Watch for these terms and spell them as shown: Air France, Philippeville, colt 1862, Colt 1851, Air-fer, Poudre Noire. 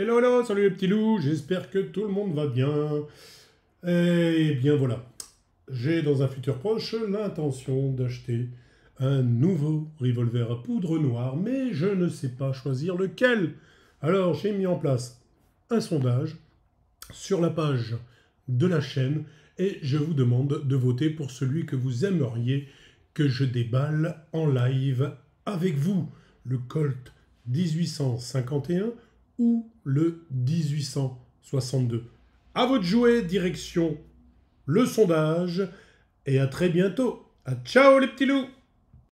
Hello, hello, salut les petits loups, j'espère que tout le monde va bien. Et bien voilà, j'ai dans un futur proche l'intention d'acheter un nouveau revolver à poudre noire, mais je ne sais pas choisir lequel. Alors j'ai mis en place un sondage sur la page de la chaîne et je vous demande de voter pour celui que vous aimeriez que je déballe en live avec vous, le Colt 1851 ou le 1862. À votre jouet, direction le sondage, et à très bientôt. À ciao les petits loups!